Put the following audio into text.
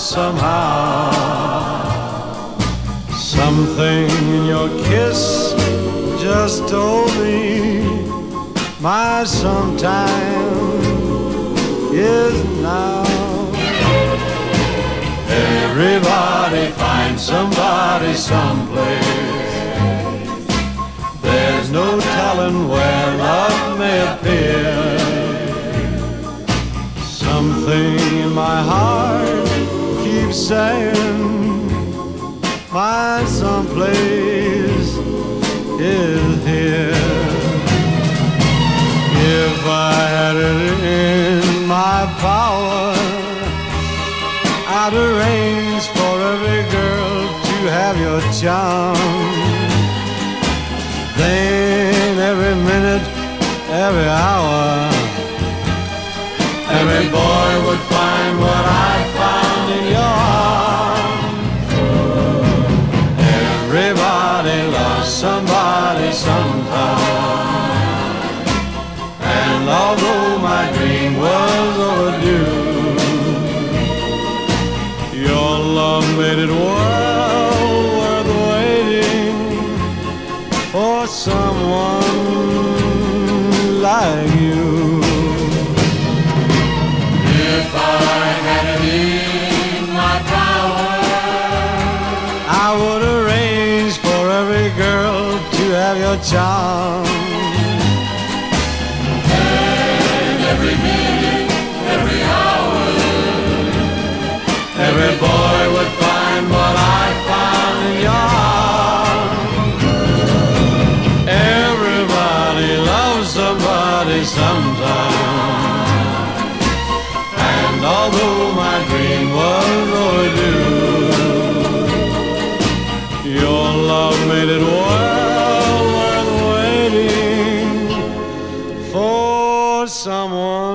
somehow. Something in your kiss just told me my sometime is now. Everybody finds somebody someplace. There's no telling where love may appear. Something in my heart keeps saying my someplace is here. If I had it in my power, I'd arrange for every girl to have your charm. Then every minute, every hour, every boy would find what I found in your arms. Everybody loves somebody sometime. Although my dream was overdue, your love made it well worth waiting for someone like you. If I had it in my power, I would arrange for every girl to have your charm. Every minute, every hour, every boy would find what I found in your arms. Everybody loves somebody sometime. And although my dream was overdue, your love made it well worth waiting for someone